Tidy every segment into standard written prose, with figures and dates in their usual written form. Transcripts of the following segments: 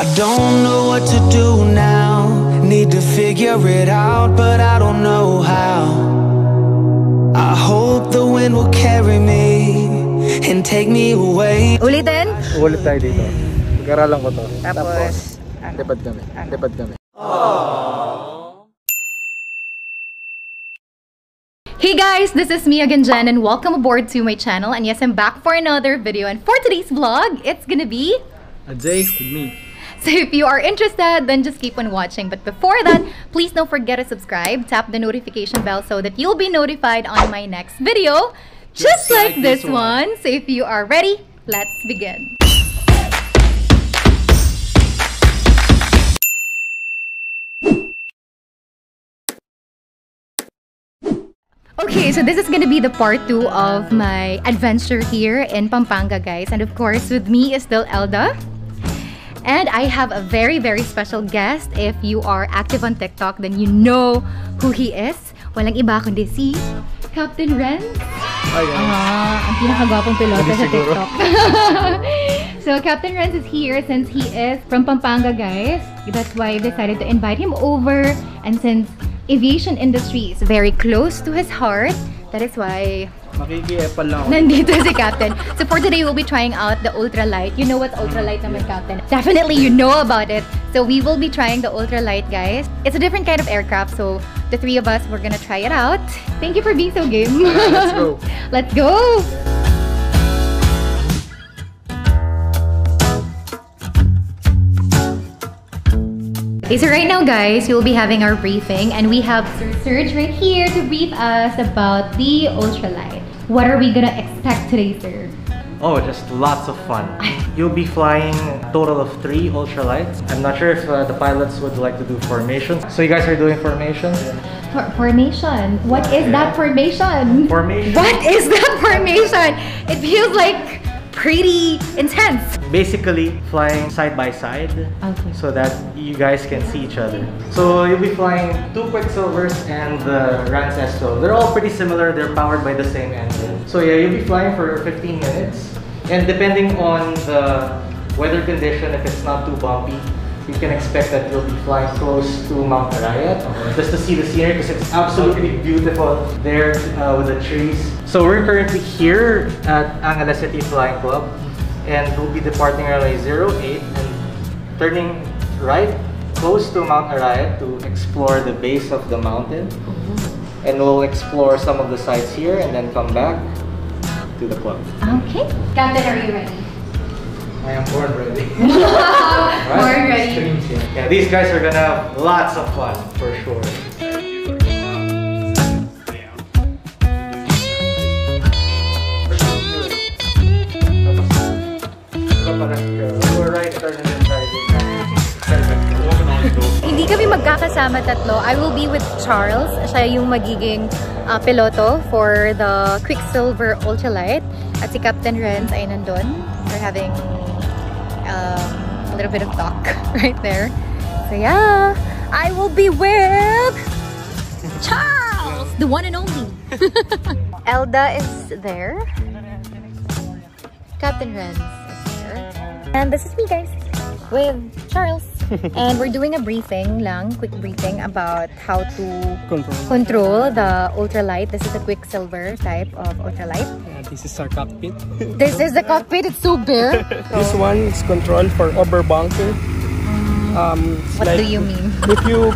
I don't know what to do now. Need to figure it out, but I don't know how. I hope the wind will carry me and take me away. Ulitin? Ulit tayo dito. Pag-aralan ko to. Tapos lipad kami. Lipad kami. Hey guys, this is me again, Jen, and welcome aboard to my channel. And yes, I'm back for another video. And for today's vlog, it's gonna be a day with me. So if you are interested, then just keep on watching. But before that, please don't forget to subscribe, tap the notification bell so that you'll be notified on my next video, just like this one. So if you are ready, let's begin. Okay, so this is gonna be the part 2 of my adventure here in Pampanga, guys. And of course, with me is still Elda. And I have a very, very special guest. If you are active on TikTok, then you know who he is. Walang iba kundi si Captain Renz. Hi guys. Ang pinakagwapong piloto sa TikTok. So Captain Renz is here since he is from Pampanga, guys. That's why I decided to invite him over. And since aviation industry is very close to his heart, that is why nandito si Captain. So for today, we'll be trying out the ultralight. You know what ultralight naman, Captain? Definitely you know about it. So we will be trying the ultralight, guys. It's a different kind of aircraft, so the three of us, we're gonna try it out. Thank you for being so game. Right, let's go. Let's go. Okay, so right now, guys, we will be having our briefing, and we have Sir Serge right here to brief us about the ultralight. What are we gonna expect today, sir? Oh, just lots of fun. You'll be flying a total of 3 ultralights. I'm not sure if the pilots would like to do formations. So you guys are doing formations? Formation? What is that formation? Formation? What is that formation? It feels like pretty intense. Basically, flying side by side, okay, so that you guys can see each other. So you'll be flying 2 Quicksilvers and the Renz S12. They're all pretty similar. They're powered by the same engine. So yeah, you'll be flying for 15 minutes. And depending on the weather condition, if it's not too bumpy, you can expect that you'll be flying close to Mount Arayat, okay, just to see the scenery because it's absolutely beautiful there with the trees. So we're currently here at Angeles City Flying Club, and we'll be departing early 08 and turning right close to Mount Arayat to explore the base of the mountain. And we'll explore some of the sites here and then come back to the club. Okay. Captain, are you ready? I am born ready. Born ready. Yeah, these guys are gonna have lots of fun for sure. Hindi kami magkakasama tatlo. I will be with Charles. Siya yung magiging piloto for the Quicksilver ultralight. At si Captain Renz ay nandun. We're having a little bit of talk right there. So yeah, I will be with Charles, the one and only. Elda is there. Captain Renz is here. And this is me, guys, with Charles. And we're doing a briefing lang, quick briefing about how to control the ultralight. This is a Quicksilver type of ultralight. Yeah, this is our cockpit. This is the cockpit, it's so big. This one is controlled for overbouncing. What like, do you mean? If you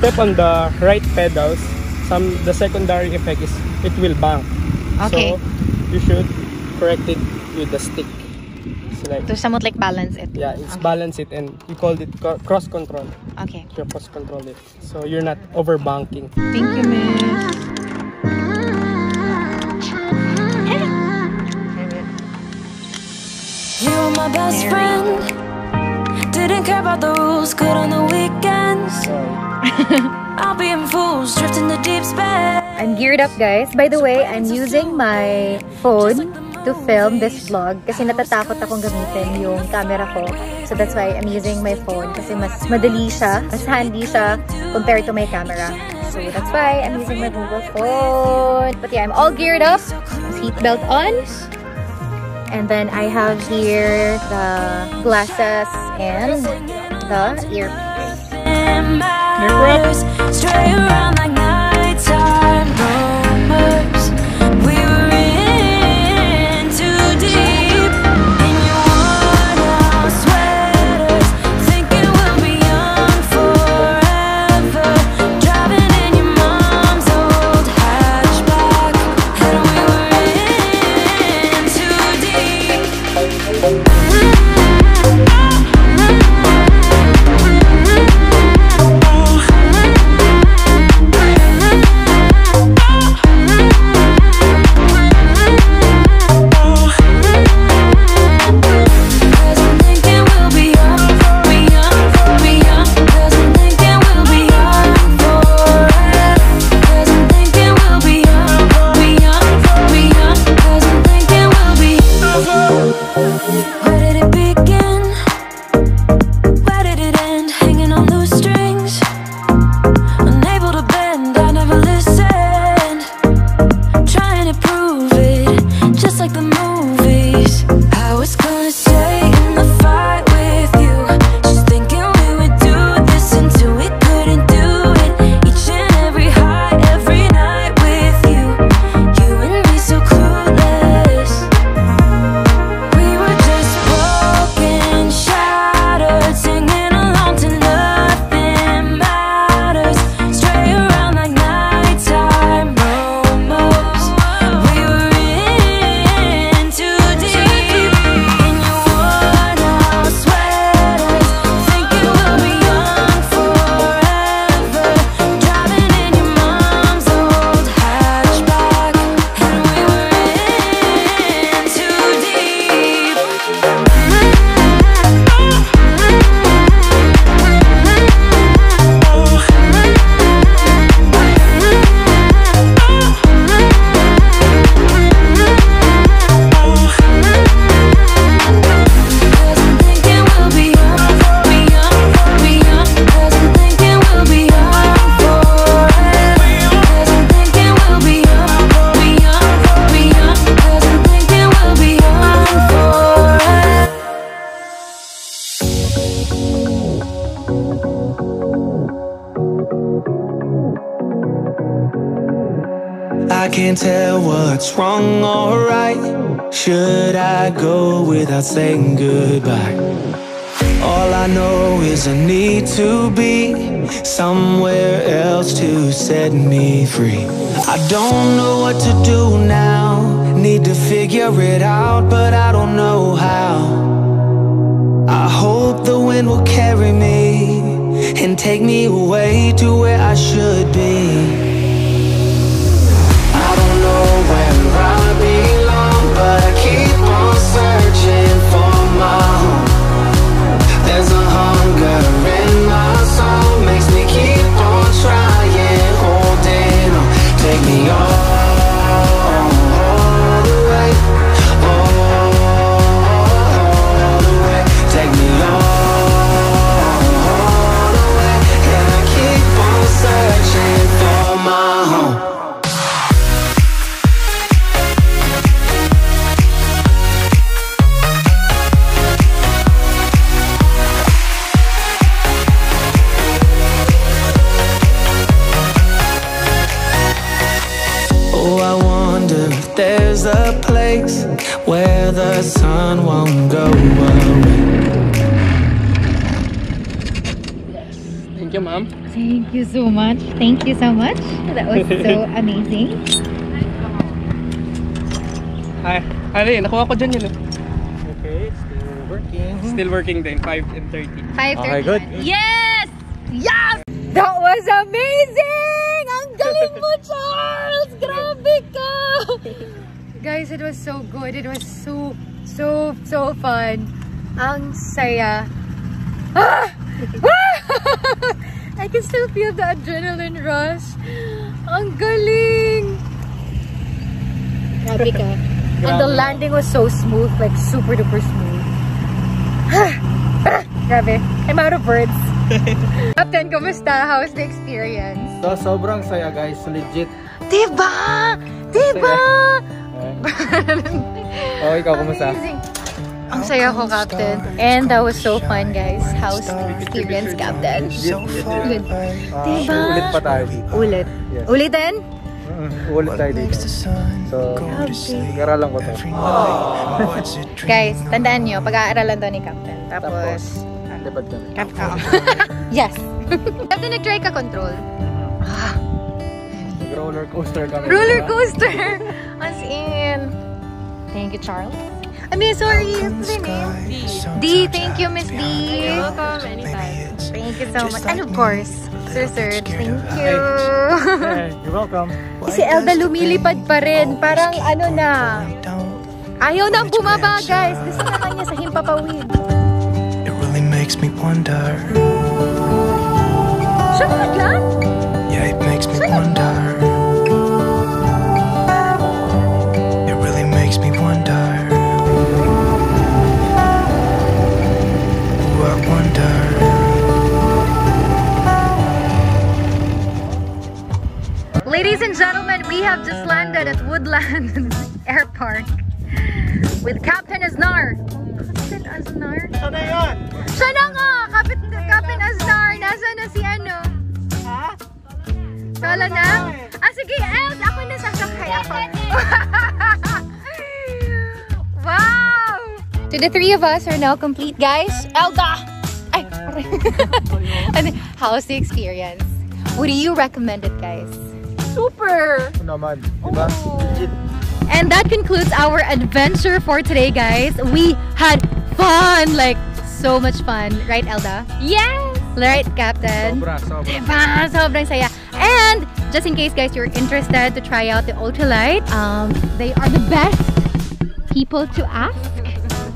step on the right pedals, the secondary effect is it will bounce. Okay. So you should correct it with the stick. Like, to somewhat like balance it. Yeah, it's okay. Balance it, and we called it cross control. Okay. You cross control it, so you're not overbanking. Thank you, miss. You were my best friend. Didn't care about the rules. Good on the weekends. I'll be in fools, drifting the deep space. I'm geared up, guys. By the way, I'm using my phone to film this vlog kasi natatakot akong gamitin yung camera ko. So that's why I'm using my phone kasi mas madali siya, mas handy siya compared to my camera. So that's why I'm using my Google phone. But yeah, I'm all geared up. Seatbelt on. And then I have here the glasses and the earpiece. I can't tell what's wrong or right. Should I go without saying goodbye? All I know is I need to be somewhere else to set me free. I don't know what to do now. Need to figure it out, but I don't know how. I hope the wind will carry me and take me away to where I should be. But I keep on searching for my home. There's a hunger in my soul, makes me keep on trying, holding on. Take me all the way, all the way. Take me all the way. And I keep on searching for my home. Where the sun won't go away. Yes. Thank you, Mom. Thank you so much. Thank you so much. That was so amazing. Hi. Hi, nakuha ko dyan yun. Okay, still working. Still working then, 5:30. 5:30. Okay, good. Yes! Yes! That was amazing! Ang galing mo, Charles! Grabe ka! Guys, it was so good. It was so fun. Ang saya. Ah! Ah! I can still feel the adrenaline rush. Ang galing. Grabe ka. And the landing was so smooth, like super duper smooth. Grabe. I'm out of words. Captain, kumusta? How was the experience? So, sobrang saya, guys. Legit. Diba? Diba? Oh, ikaw, kumusta? Ang saya ko, Captain. And that was so fun, guys. How's the experience, Captain? Good. Diba? Ulit pa tayo. Ulit? Yes. Ulitin? Ulit tayo dito. So, pag-aralan ko to. Guys, tandaan nyo, pag-aaralan to ni Captain. Tapos, dapat kami. Captain. Yes. Captain, nag-try ka control. Roller coaster kami. Roller coaster! As in, thank you, Charles. I mean, sorry, what's your name? D. Thank you, Miss D. You're welcome, anytime. Thank you so much. And of course, Sir Serge, thank you. You're welcome. Si Elda lumilipad pa rin. Parang ano na. Ayaw na bumaba, guys. Gusto na kanya sa himpapawid. It really makes me wonder. Siya naman lang? Yeah, it makes me wonder. It really makes me wonder. Ladies and gentlemen, we have just landed at Woodlands Air Park with Captain Aznar. Captain Aznar? Sana yun! Siya na nga! Captain Aznar! Nasaan na si ano? Ha? Solo na? Ah, sige! Ed! Ako nasasakay ako. Wow! So the three of us are now complete, guys. Elda! Ay! How's the experience? What do you recommend it, guys? Super! Naman, diba? And that concludes our adventure for today, guys. We had fun! Like, so much fun. Right, Elda? Yes! Right, Captain? Sobra, sobra. Diba? Sobrang saya. And, just in case, guys, you're interested to try out the Ultralight, they are the best people to ask.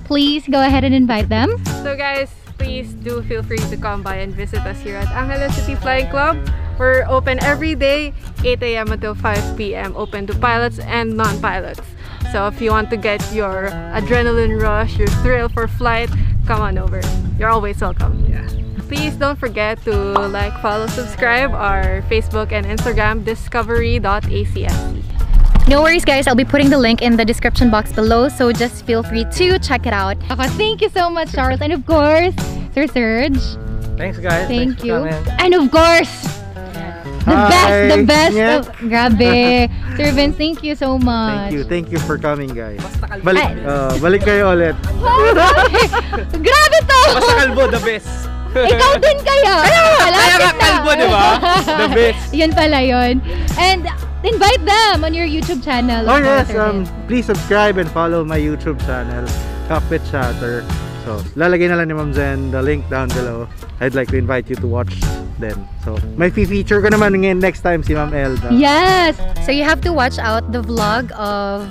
Please go ahead and invite them. So, guys, please do feel free to come by and visit us here at Angeles City Flying Club. We're open every day, 8 a.m. until 5 p.m. Open to pilots and non-pilots. So if you want to get your adrenaline rush, your thrill for flight, come on over. You're always welcome. Yeah. Please don't forget to like, follow, subscribe our Facebook and Instagram, discovery.acfc. No worries, guys. I'll be putting the link in the description box below, so just feel free to check it out. Thank you so much, Charles. And of course, Sir Serge. Thanks, guys. Thank you. And of course, The best, yep. Grabe. Sir Vince, thank you so much. Thank you for coming, guys. Balik kayo ulit. Grabe to! Basta kalbo, the best. Ikaw din kaya. Kaya ka kalbo, diba? The best. Yun pala yun. And invite them on your YouTube channel. Oh yes, please subscribe and follow my YouTube channel, Cockpit Chatter. So, lalagay na lang ni Ma'am Jen the link down below. I'd like to invite you to watch them. So, may feature ko naman ngayon next time si Ma'am Elda. Yes! So, you have to watch out the vlog of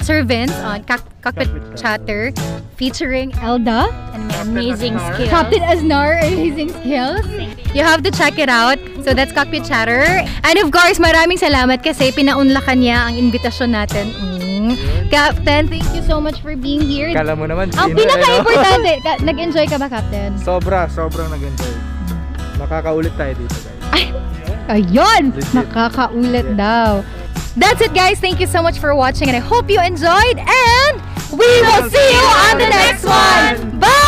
Sir Vince on Cockpit Chatter featuring Elda. And amazing skills. Captain Aznar, amazing skills. You have to check it out. So, that's Cockpit Chatter. And of course, maraming salamat kasi pinaunlakan niya ang invitasyon natin. Captain, thank you so much for being here. Kala mo naman, ang pinaka-importante, nag-enjoy ka ba, Captain? Sobrang nag-enjoy. Makakaulit tayo dito, guys. Ayun! Makakaulit daw. That's it, guys. Thank you so much for watching and I hope you enjoyed and we will see you on the next one. Bye!